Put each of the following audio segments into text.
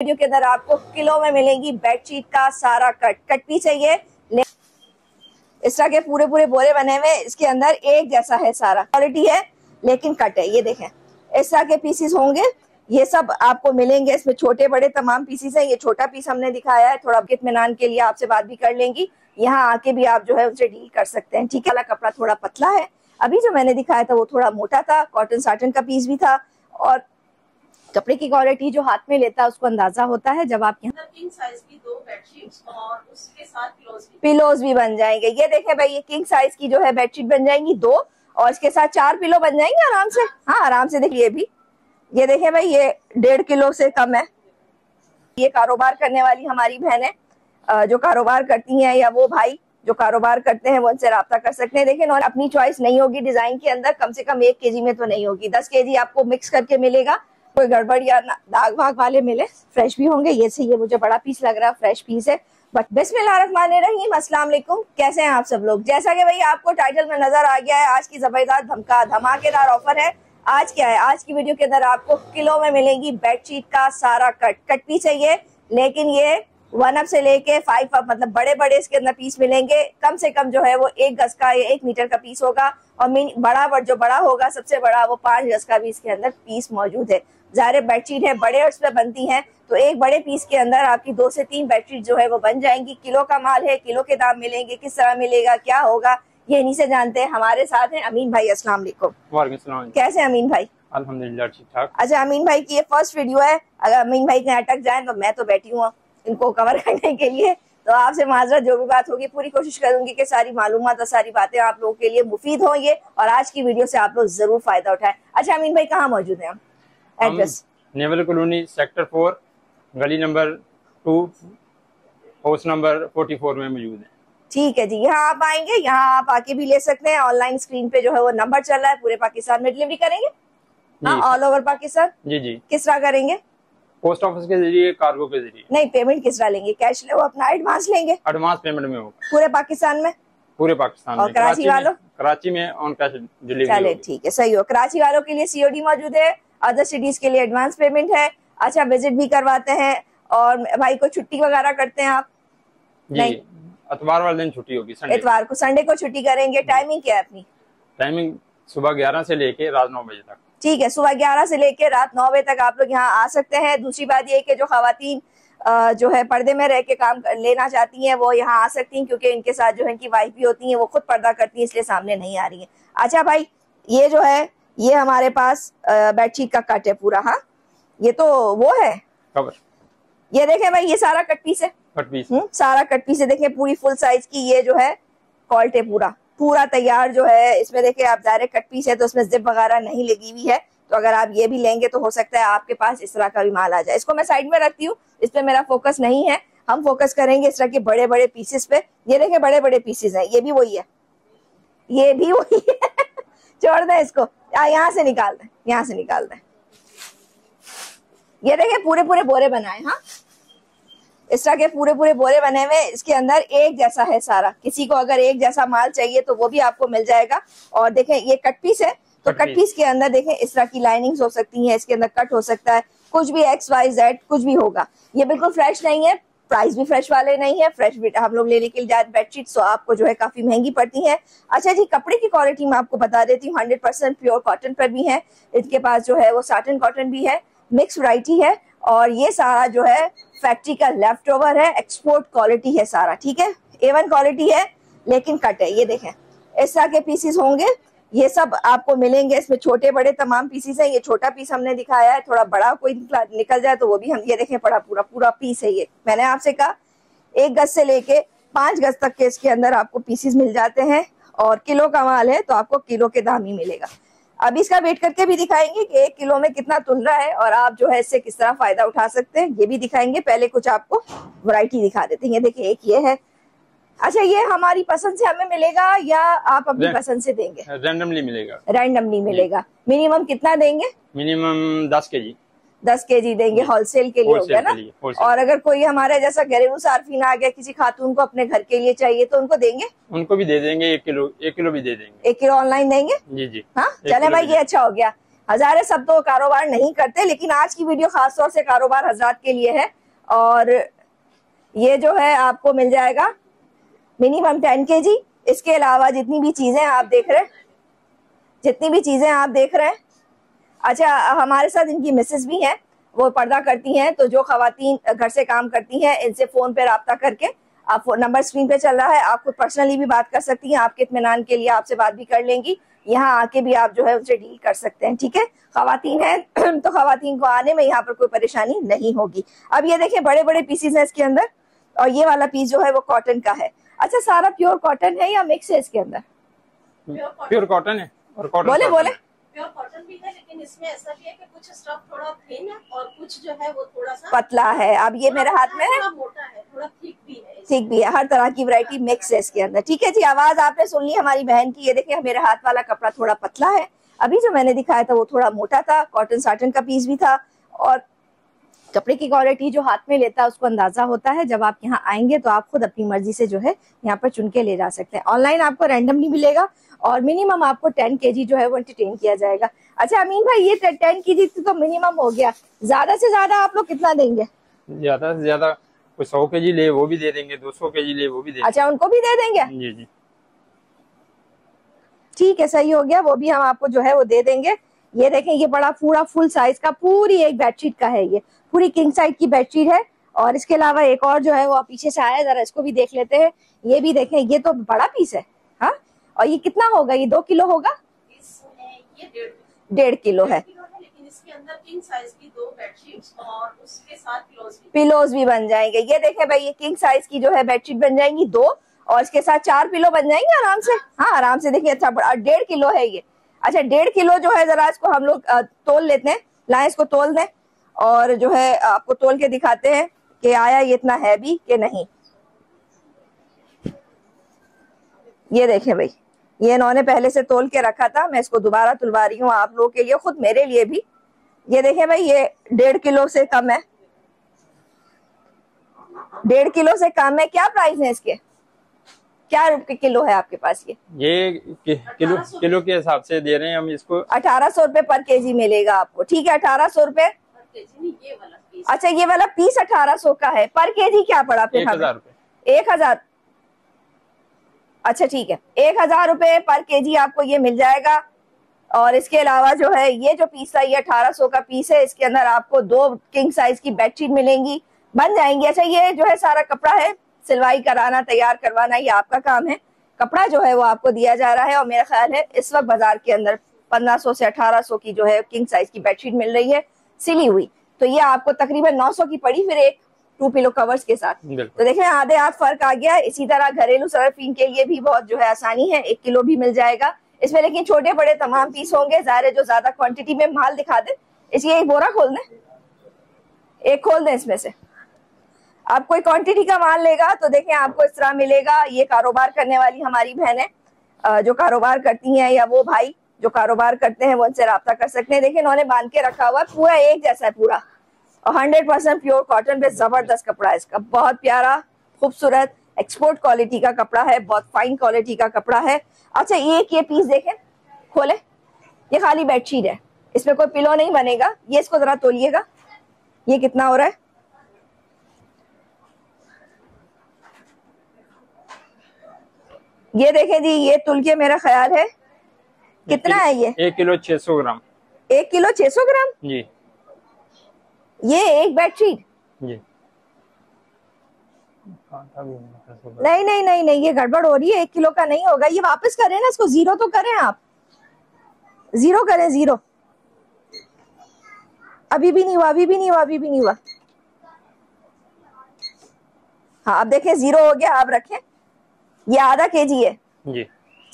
Video के अंदर आपको किलो में मिलेगी बेडशीट का सारा कट पीस है। ये इस तरह के पूरे पूरे बोरे बने हुए, इसके अंदर एक जैसा है, सारा क्वालिटी है लेकिन कट है। ये देखें इस तरह के पीसीस होंगे, ये सब आपको मिलेंगे। इसमें छोटे बड़े तमाम पीसीस हैं। ये छोटा पीस हमने दिखाया है, थोड़ा इत्मीनान के लिए आपसे बात भी कर लेंगी, यहाँ आके भी आप जो है उनसे डील कर सकते हैं। ठीक है, वाला कपड़ा थोड़ा पतला है, अभी जो मैंने दिखाया था वो थोड़ा मोटा था, कॉटन साटन का पीस भी था। और कपड़े की क्वालिटी जो हाथ में लेता है उसको अंदाजा होता है। जब आप यहाँ किंग साइज की दो बेडशीट्स और उसके साथ पिलोज भी बन जाएंगे। ये देखें भाई, ये किंग साइज की जो है बेडशीट बन जाएंगी दो, और इसके साथ चार पिलो बन जाएंगे आराम से। हाँ आराम से देखिए भी। ये देखें भाई, ये 1.5 किलो से कम है। ये कारोबार करने वाली हमारी बहनें जो कारोबार करती हैं, या वो भाई जो कारोबार करते हैं, वो उनसे रब्ता कर सकते हैं। देखें, और अपनी चॉइस नहीं होगी डिजाइन के अंदर, कम से कम 1 केजी में तो नहीं होगी। 10 केजी आपको मिक्स करके मिलेगा, कोई गड़बड़ या दाग भाग वाले मिले, फ्रेश भी होंगे। ये से ये मुझे बड़ा पीस लग रहा है, फ्रेश पीस है। बट बिस्मिल्लाहिर्रहमानिर्रहीम, अस्सलाम वालेकुम, कैसे हैं आप सब लोग। जैसा कि भाई आपको टाइटल में नजर आ गया है, आज की जबरदस्त धमाकेदार ऑफर है। आज क्या है, आज की वीडियो के अंदर आपको किलो में मिलेगी बेडशीट का सारा कट पीस है ये। लेकिन ये 1 अप से लेके 5 अप, मतलब बड़े बड़े इसके अंदर पीस मिलेंगे। कम से कम जो है वो 1 गज का या 1 मीटर का पीस होगा, और बड़ा जो बड़ा होगा सबसे बड़ा वो 5 गज का भी इसके अंदर पीस मौजूद है। ज़ाहिर बेडशीट है, बड़े अर्ज पे बनती हैं, तो एक बड़े पीस के अंदर आपकी 2 से 3 बेडशीट जो है वो बन जाएंगी। किलो का माल है, किलो के दाम मिलेंगे, किस तरह मिलेगा, क्या होगा, ये इन्हीं से जानते हैं। हमारे साथ हैं अमीन भाई। अस्सलाम वालेकुम। वालेकुम सलाम। कैसे अमीन भाई? अल्हम्दुलिल्लाह ठीक ठाक। अच्छा अमीन भाई की ये फर्स्ट वीडियो है, अगर अमीन भाई कहीं अटक जाए तो मैं तो बैठी हूँ इनको कवर करने के लिए, तो आपसे माजरा, जो भी बात होगी पूरी कोशिश करूंगी कि सारी मालूमात और सारी बातें आप लोगों के लिए मुफीद हों ये, और आज की वीडियो से आप लोग जरूर फायदा उठाएं। अच्छा अमीन भाई कहाँ मौजूद हैं? एड्रेस नेवल कॉलोनी सेक्टर 4 गली नंबर 2 हाउस नंबर 44 में मौजूद है। ठीक है जी, यहाँ आप आएंगे, यहाँ आप आके भी ले सकते हैं। ऑनलाइन स्क्रीन पे जो है वो नंबर चल रहा है, पूरे पाकिस्तान में डिलीवरी करेंगे। हाँ ऑल ओवर पाकिस्तान। जी जी। किस तरह करेंगे? पोस्ट ऑफिस के जरिए, कार्गो के जरिए। नहीं, पेमेंट किस तरह लेंगे, कैश ले, वो अपना एडवांस लेंगे? एडवांस पेमेंट में होगा। पूरे पाकिस्तान में? पूरे पाकिस्तान। और कराची वालों? कराची में ऑन कैश डिलीवरी। चले ठीक है, सही हो। कराची वालों के लिए COD मौजूद है, अदर सिटीज के लिए एडवांस पेमेंट है। अच्छा विजिट भी करवाते हैं, और भाई को छुट्टी वगैरह करते हैं आप? नहीं, इतवार वाले दिन छुट्टी होगी, इतवार को। संडे को छुट्टी करेंगे। टाइमिंग क्या है अपनी? टाइमिंग सुबह 11 से लेके रात 9 बजे तक। ठीक है, सुबह 11 से लेके रात 9 बजे तक आप लोग यहाँ आ सकते हैं। दूसरी बात ये कि जो खवातीन जो है पर्दे में रह के काम लेना चाहती हैं वो यहाँ आ सकती हैं, क्योंकि इनके साथ जो है इनकी वाइफ भी होती हैं, वो खुद पर्दा करती हैं, इसलिए सामने नहीं आ रही है। अच्छा भाई ये जो है ये हमारे पास बेडशीट का कट है पूरा। हाँ ये तो वो है कवर, ये देखें भाई, ये सारा कट पीस है। कट पीस सारा कट पीस है, देखें पूरी फुल साइज की ये जो है कॉल्ट है, पूरा तैयार जो है। इसमें देखें आप, डायरेक्ट कट पीस है तो उसमें जिप वगैरह नहीं लगी हुई है, तो अगर आप ये भी लेंगे तो हो सकता है आपके पास इस तरह का भी माल आ जाए। इसको मैं साइड में रखती हूँ, इस पर मेरा फोकस नहीं है, हम फोकस करेंगे इस तरह के बड़े बड़े पीसेस पे। ये देखें बड़े बड़े पीसेस हैं, ये भी वही है, ये भी वही है। छोड़ दें इसको, यहाँ से निकाल दें, यहाँ से निकाल दें। ये देखें पूरे पूरे बोरे बनाए। हाँ इस तरह के पूरे पूरे बोरे बने हुए, इसके अंदर एक जैसा है सारा। किसी को अगर एक जैसा माल चाहिए तो वो भी आपको मिल जाएगा। और देखें ये कट पीस है, तो कट पीस के अंदर देखें इस तरह की लाइनिंग्स हो सकती हैं, इसके अंदर कट हो सकता है, कुछ भी XYZ कुछ भी होगा। ये बिल्कुल फ्रेश नहीं है, प्राइस भी फ्रेश वाले नहीं है। फ्रेश हम लोग लेने के लिए बेडशीट तो आपको जो है काफी महंगी पड़ती है। अच्छा जी कपड़े की क्वालिटी मैं आपको बता देती हूँ, 100% प्योर कॉटन पर भी है इनके पास, जो है वो साटन कॉटन भी है, मिक्स वैरायटी है। और ये सारा जो है फैक्ट्री का लेफ्ट ओवर है, एक्सपोर्ट क्वालिटी है सारा। ठीक है, A1 क्वालिटी है लेकिन कट है। ये देखें इस तरह के पीसेस होंगे, ये सब आपको मिलेंगे। इसमें छोटे बड़े तमाम पीसेस हैं। ये छोटा पीस हमने दिखाया है, थोड़ा बड़ा कोई निकल जाए तो वो भी हम। ये देखें बड़ा पूरा पूरा पीस है ये। मैंने आपसे कहा 1 गज से लेके 5 गज तक के इसके अंदर आपको पीसेस मिल जाते हैं, और किलो का माल है तो आपको किलो के दाम ही मिलेगा। अभी इसका वेट करके भी दिखाएंगे कि 1 किलो में कितना तुल रहा है, और आप जो है इससे किस तरह फायदा उठा सकते हैं ये भी दिखाएंगे। पहले कुछ आपको वैरायटी दिखा देते हैं। ये देखिए एक ये है। अच्छा ये हमारी पसंद से हमें मिलेगा या आप अपनी पसंद से देंगे? रैंडमली मिलेगा। रैंडमली मिलेगा। मिनिमम कितना देंगे? Minimum 10 KG. 10 केजी देंगे, होलसेल के लिए होगा ना। और अगर कोई हमारे जैसा घरेलू सार्फिन आ गया, किसी खातून को अपने घर के लिए चाहिए, तो उनको देंगे? उनको भी दे देंगे 1 किलो। 1 किलो भी दे देंगे। 1 किलो ऑनलाइन देंगे। जी जी। हाँ चले भाई ये अच्छा हो गया। हजारे शब्दों कारोबार नहीं करते, लेकिन आज की वीडियो खासतौर से कारोबार हजरात के लिए है। और ये जो है आपको मिल जाएगा मिनिमम 10 kg। इसके अलावा जितनी भी चीजें आप देख रहे हैं। अच्छा, हमारे साथ इनकी मिसेस भी हैं, वो पर्दा करती हैं, तो जो खवातीन घर से काम करती हैं इनसे फोन पे रब्ता करके, आप नंबर स्क्रीन पे चल रहा है, आप खुद पर्सनली भी बात कर सकती हैं, आपके इत्मीनान के लिए आपसे बात भी कर लेंगी, यहाँ आके भी आप जो है उनसे डील कर सकते हैं। ठीक है, खवातीन है तो खवातीन को आने में यहाँ पर कोई परेशानी नहीं होगी। अब ये देखें, बड़े बड़े पीसेस हैं इसके अंदर, और ये वाला पीस जो है वो कॉटन का है। अच्छा, सारा प्योर कॉटन है या मिक्स है इसके अंदर? प्योर कॉटन है। और बोले प्योर कॉटन भी है, लेकिन इसमें ऐसा है कि कुछ स्टफ थोड़ा थिन और कुछ जो है वो थोड़ा सा पतला है। अब ये मेरे हाथ में है, थोड़ा मोटा है, थोड़ा थिक भी है। हर तरह की वैरायटी मिक्स है इसके अंदर। ठीक है जी, आवाज आपने सुन ली हमारी बहन की। ये देखिए, मेरे हाथ वाला कपड़ा थोड़ा पतला है, अभी जो मैंने दिखाया था वो थोड़ा मोटा था, कॉटन साटन का पीस भी था। और कपड़े की क्वालिटी जो हाथ में लेता है उसको अंदाजा होता है। जब आप यहाँ आएंगे तो आप खुद अपनी मर्जी से जो है यहाँ पर चुन के ले जा सकते हैं। ऑनलाइन आपको रैंडमली मिलेगा और मिनिमम आपको 10 kg जो है वो एंटरटेन किया जाएगा। अच्छा अमीन भाई, ये 10 kg तो मिनिमम हो गया, ज्यादा से ज्यादा आप लोग कितना देंगे? ज्यादा से ज्यादा 100 kg ले वो भी दे देंगे, 200 kg ले वो भी दे देंगे। अच्छा, उनको भी दे देंगे? जी जी, ठीक है, सही हो गया, वो भी हम आपको जो है वो दे देंगे। ये देखें, ये बड़ा पूरा फुल साइज का पूरी एक बेडशीट का है, ये पूरी किंग साइज की बेडशीट है। और इसके अलावा एक और जो है वो पीछे से आया, जरा इसको भी देख लेते हैं। ये भी देखें, ये तो बड़ा पीस है। हाँ, और ये कितना होगा? ये 2 किलो होगा, ये 1.5 किलो है। लेकिन इसके अंदर किंग साइज की 2 बेडशीट और उसके साथ पिलोज भी बन जाएंगे। ये देखें भाई, ये किंग साइज की जो है बेडशीट बन जाएंगी 2, और इसके साथ 4 पिलो बन जाएंगे आराम से। हाँ, आराम से देखिए, अच्छा 1.5 किलो है ये। अच्छा, 1.5 किलो जो है, जरा इसको हम लोग तोल लेते हैं, लाएं इसको तोल दें और जो है आपको तोल के दिखाते हैं कि आया ये इतना है भी कि नहीं। ये देखें भाई, ये इन्होंने पहले से तोल के रखा था, मैं इसको दोबारा तुलवा रही हूँ आप लोगों के लिए, खुद मेरे लिए भी। ये देखें भाई, ये 1.5 किलो से कम है, 1.5 किलो से कम है। क्या प्राइस है इसके? क्या रुपए किलो है आपके पास? ये किलो के हिसाब से दे रहे हैं हम इसको। 1800 रुपए पर केजी मिलेगा आपको। ठीक है, 1800 रुपए। अच्छा, ये वाला पीस 1800 का है। पर केजी क्या पड़ा फिर? 1000। अच्छा ठीक है, 1000 रुपए पर केजी आपको ये मिल जाएगा। और इसके अलावा जो है ये जो पीस था ये 1800 का पीस है। इसके अंदर आपको 2 किंग साइज की बेडशीट मिलेंगी, बन जाएंगी। अच्छा, ये जो है सारा कपड़ा है, सिलवाई कराना, तैयार करवाना, ये आपका काम है। कपड़ा जो है वो आपको दिया जा रहा है। और मेरा ख्याल है इस वक्त बाजार के अंदर 1500 से 1800 की जो है किंग साइज की बेडशीट मिल रही है सिली हुई, तो ये आपको तकरीबन 900 की पड़ी, फिर एक 2 पिलो कवर्स के साथ। तो देखें, आधे हाथ फर्क आ गया। इसी तरह घरेलू सर्फिंग के लिए भी बहुत जो है आसानी है, 1 किलो भी मिल जाएगा इसमें। लेकिन छोटे बड़े तमाम पीस होंगे, ज़ाहिर जो ज्यादा क्वांटिटी में माल दिखा दे, इसलिए एक बोरा खोल दें, एक खोल दें इसमें से। आप कोई क्वांटिटी का माल लेगा तो देखें आपको इस तरह मिलेगा। ये कारोबार करने वाली हमारी बहनें जो कारोबार करती हैं, या वो भाई जो कारोबार करते हैं, वो उनसे रब्ता कर सकते हैं। देखिए, इन्होंने बांध के रखा हुआ, पूरा एक जैसा है पूरा, और 100% प्योर कॉटन पे जबरदस्त कपड़ा है इसका। बहुत प्यारा, खूबसूरत, एक्सपोर्ट क्वालिटी का कपड़ा है, बहुत फाइन क्वालिटी का कपड़ा है। अच्छा, एक ये पीस देखें, खोले, ये खाली बेडशीट है, इसमें कोई पिलो नहीं बनेगा। ये इसको जरा तोलिएगा, ये कितना हो रहा है? ये देखें जी, ये तुल के मेरा ख्याल है कितना है ये? 1 किलो 600 ग्राम। 1 किलो 600 ग्राम जी, ये एक बेडशीट जी। नहीं, ये गड़बड़ हो रही है, 1 किलो का नहीं होगा। ये वापस करें ना इसको, जीरो तो करें आप, जीरो करें, जीरो। अभी भी नहीं हुआ। हाँ, अब देखें, जीरो हो गया, आप रखें। ये आधा केजी है जी,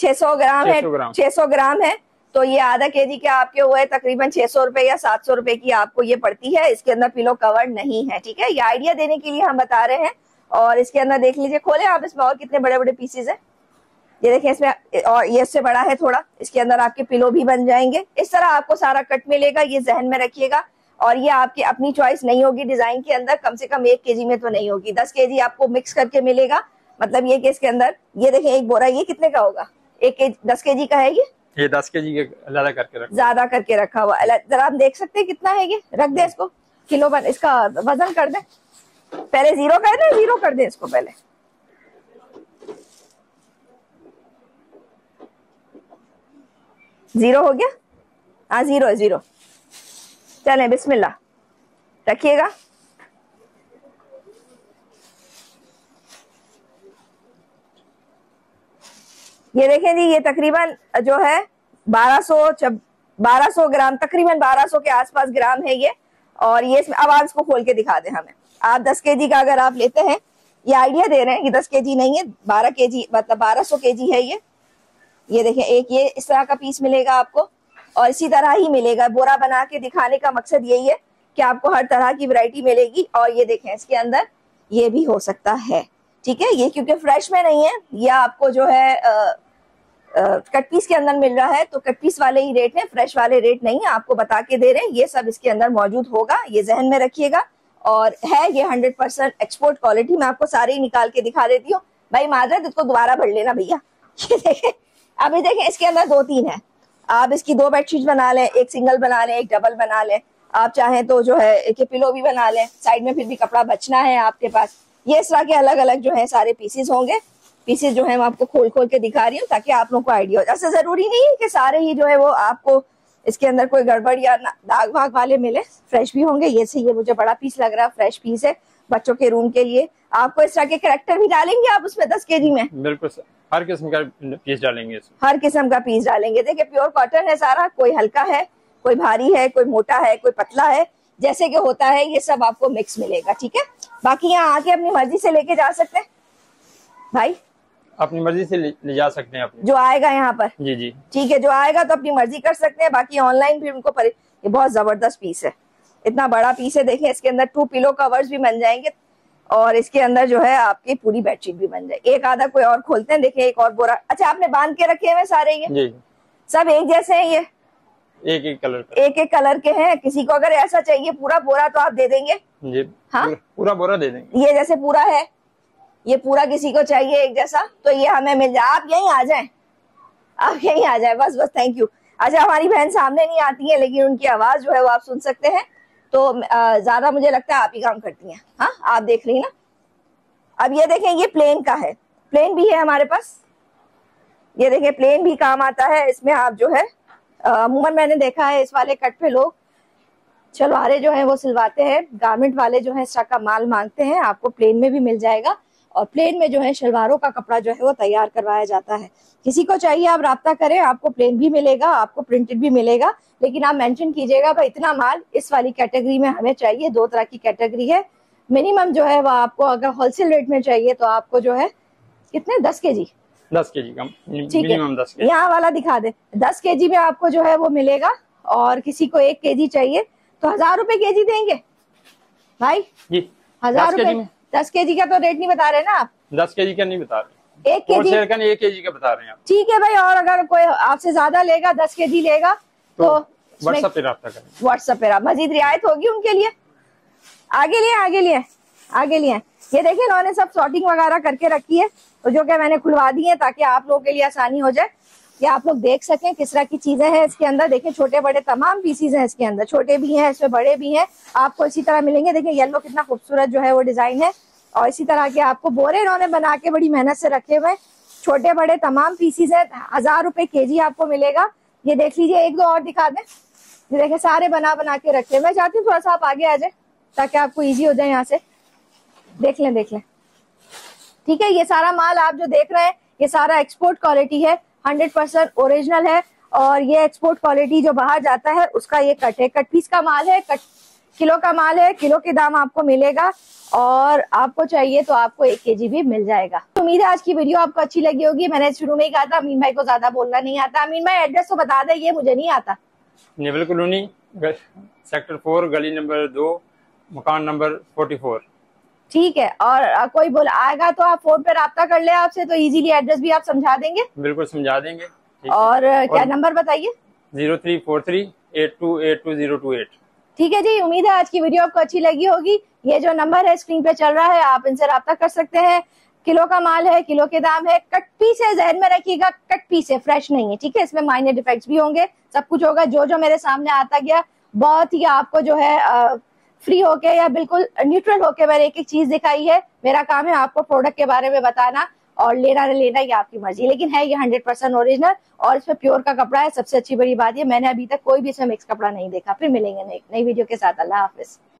600 ग्राम है, तो ये आधा केजी के आपके हुए तकरीबन 600 रुपए या 700 रुपए की आपको ये पड़ती है। इसके अंदर पिलो कवर नहीं है। ठीक है, ये आइडिया देने के लिए हम बता रहे हैं। और इसके अंदर देख लीजिए, खोले आप, इसमें और कितने बड़े बड़े पीसेज हैं। ये देखें, इसमें और ये उससे बड़ा है थोड़ा, इसके अंदर आपके पिलो भी बन जाएंगे। इस तरह आपको सारा कट मिलेगा, ये जहन में रखिएगा। और ये आपकी अपनी चॉइस नहीं होगी डिजाइन के अंदर, कम से कम 1 kg में तो नहीं होगी। 10 kg आपको मिक्स करके मिलेगा, मतलब ये कि इसके अंदर। ये देखें, एक बोरा, ये कितने का होगा? 10 kg का है ये। ये 10 kg ज्यादा करके रखा हुआ। जरा आप देख सकते हैं कितना है ये, रख दे इसको किलो बन, इसका वजन कर दे, पहले जीरो कर दे इसको पहले। जीरो हो गया, हाँ जीरो। चले बिस्मिल्लाह रखिएगा। ये देखें जी, ये तकरीबन जो है 1200 ग्राम, तकरीबन 1200 के आसपास ग्राम है ये। और ये इसमें, अब आप इसको खोल के दिखा दें हमें। आप 10 kg का अगर आप लेते हैं, ये आइडिया दे रहे हैं कि 10 kg नहीं है, 12 kg मतलब 1200 kg है ये। ये देखें, एक ये इस तरह का पीस मिलेगा आपको और इसी तरह ही मिलेगा। बोरा बना के दिखाने का मकसद यही है कि आपको हर तरह की वैरायटी मिलेगी। और ये देखें, इसके अंदर ये भी हो सकता है, ठीक है। ये क्योंकि फ्रेश में नहीं है, ये आपको जो है कट पीस के अंदर मिल रहा है, तो कट पीस वाले ही रेट हैं, फ्रेश वाले रेट नहीं है, आपको बता के दे रहे हैं। ये सब इसके अंदर मौजूद होगा, ये जहन में रखिएगा। और है ये 100% एक्सपोर्ट क्वालिटी। मैं आपको सारे ही निकाल के दिखा देती हूँ। भाई माजरत, इसको दोबारा भर लेना भैया। ये देखें, अभी देखें इसके अंदर 2-3 है। आप इसकी 2 बेडशीट बना लें, एक सिंगल बना लें, एक डबल बना लें। आप चाहें तो जो है एक पिलो भी बना लें साइड में, फिर भी कपड़ा बचना है आपके पास। ये इस तरह के अलग अलग जो है सारे पीसेस होंगे। पीसेस जो है मैं आपको खोल खोल के दिखा रही हूँ ताकि आप लोगों को आइडिया हो। ऐसा जरूरी नहीं है कि सारे ही जो है वो आपको इसके अंदर कोई गड़बड़ या दाग भाग वाले मिले, फ्रेश भी होंगे। ये से ये मुझे बड़ा पीस लग रहा है, फ्रेश पीस है बच्चों के रूम के लिए। आपको इस तरह के कैरेक्टर भी डालेंगे आप उसमें 10 kg में। बिल्कुल सर, हर किस्म का पीस डालेंगे, हर किस्म का पीस डालेंगे। देखिये प्योर कॉटन है सारा, कोई हल्का है, कोई भारी है, कोई मोटा है, कोई पतला है, जैसे कि होता है ये सब आपको मिक्स मिलेगा, ठीक है। बाकी यहाँ आके अपनी मर्जी से लेके जा सकते हैं भाई, अपनी मर्जी से ले जा सकते हैं जो आएगा यहाँ पर। जी जी ठीक है, जो आएगा तो अपनी मर्जी कर सकते हैं। बाकी ऑनलाइन भी उनको ये बहुत जबरदस्त पीस है, इतना बड़ा पीस है। देखिए इसके अंदर 2 पिलो कवर्स भी बन जाएंगे और इसके अंदर जो है आपकी पूरी बेडशीट भी बन जाएगी। एक आधा कोई और खोलते हैं, देखिए एक और बोरा। अच्छा आपने बांध के रखे हुए सारे, ये सब एक जैसे है, ये एक एक कलर के हैं। किसी को अगर ऐसा चाहिए पूरा बोरा तो आप दे देंगे जी, हाँ पूरा बोरा दे देंगे। ये जैसे पूरा है, ये पूरा किसी को चाहिए एक जैसा तो ये हमें मिल जाए। आप यहीं आ जाएं, आप यहीं आ जाएं, बस बस थैंक यू। अच्छा हमारी बहन सामने नहीं आती है लेकिन उनकी आवाज जो है वो आप सुन सकते हैं, तो ज्यादा मुझे लगता है आप ही काम करती है। हाँ आप देख रही ना। अब ये देखें, ये प्लेन का है, प्लेन भी है हमारे पास। ये देखें प्लेन भी काम आता है इसमें। आप जो है अमूमन मैंने देखा है इस वाले कट पे लोग शलवारें जो है वो सिलवाते हैं, गारमेंट वाले जो है इस तरह का माल मांगते हैं। आपको प्लेन में भी मिल जाएगा और प्लेन में जो है शलवारों का कपड़ा जो है वो तैयार करवाया जाता है। किसी को चाहिए आप राब्ता करें, आपको प्लेन भी मिलेगा, आपको प्रिंटेड भी मिलेगा। लेकिन आप मेंशन कीजिएगा भाई इतना माल इस वाली कैटेगरी में हमें चाहिए। 2 तरह की कैटेगरी है मिनिमम जो है वो आपको, अगर होलसेल रेट में चाहिए तो आपको जो है कितने 10 kg का मिनिमम 10 kg, यहाँ वाला दिखा दे। 10 kg में आपको जो है वो मिलेगा। और किसी को 1 kg चाहिए तो 1000 रुपए kg देंगे भाई जी, 1000 रुपए। 10 kg का तो रेट नहीं बता रहे ना आप, 10 kg का नहीं बता रहे, 1 kg का बता रहे हैं आप, ठीक है भाई। और अगर कोई आपसे ज्यादा लेगा, 10 kg लेगा तो व्हाट्सएप पे रब्ता करें, व्हाट्सएप पे मजीद रियायत होगी उनके लिए। आगे लिए। ये देखिए इन्होंने सब सॉर्टिंग वगैरह करके रखी है और जो क्या मैंने खुलवा दी है ताकि आप लोगों के लिए आसानी हो जाए कि आप लोग देख सकें किस तरह की चीजें हैं इसके अंदर। देखिए छोटे बड़े तमाम पीसीज हैं इसके अंदर, छोटे भी हैं इसमें, बड़े भी हैं, आपको इसी तरह मिलेंगे। देखिए येलो कितना खूबसूरत जो है वो डिजाइन है। और इसी तरह के आपको बोरे इन्होंने बना के बड़ी मेहनत से रखे हुए, छोटे बड़े तमाम पीसीज है। 1000 रुपए kg आपको मिलेगा। ये देख लीजिए, एक 2 और दिखा दें। ये देखिए सारे बना के रखे। मैं चाहती हूँ थोड़ा सा आप आगे आ जाए ताकि आपको ईजी हो जाए, यहाँ से देख लें ठीक है। ये सारा माल आप जो देख रहे हैं ये सारा एक्सपोर्ट क्वालिटी है, 100% ओरिजिनल है। और ये एक्सपोर्ट क्वालिटी जो बाहर जाता है उसका ये कट है, कट पीस का माल है, कट किलो का माल है। किलो के दाम आपको मिलेगा और आपको चाहिए तो आपको 1 kg भी मिल जाएगा। उम्मीद है आज की वीडियो आपको अच्छी लगी होगी। मैंने शुरू में ही कहा था अमीन भाई को ज्यादा बोलना नहीं आता। अमीन भाई एड्रेस तो बता दे, ये मुझे नहीं आता। नेवल कॉलोनी सेक्टर 4 गली नंबर 2 मकान नंबर 44, ठीक है। और कोई बोला आएगा तो आप फोन पे राब्ता कर ले आपसे, तो इजीली एड्रेस भी आप समझा देंगे। बिल्कुल समझा देंगे। और क्या नंबर बताइए? 0343828208। ठीक है जी, उम्मीद है आज की वीडियो आपको अच्छी लगी होगी। ये जो नंबर है स्क्रीन पे चल रहा है, आप इनसे राब्ता कर सकते हैं। किलो का माल है, किलो के दाम है। कट पीस है, जहन में रखिएगा, कट पीस है, फ्रेश नहीं है, ठीक है। इसमें माइनर डिफेक्ट्स भी होंगे, सब कुछ होगा। जो जो मेरे सामने आता गया बहुत ही आपको जो है फ्री होके या बिल्कुल न्यूट्रल होके मैंने एक एक चीज दिखाई है। मेरा काम है आपको प्रोडक्ट के बारे में बताना, और लेना ना लेना ये आपकी मर्जी, लेकिन है ये 100% ओरिजिनल और इसमें प्योर का कपड़ा है। सबसे अच्छी बड़ी बात ये मैंने अभी तक कोई भी इसमें मिक्स कपड़ा नहीं देखा। फिर मिलेंगे नई वीडियो के साथ। अल्लाह हाफिज।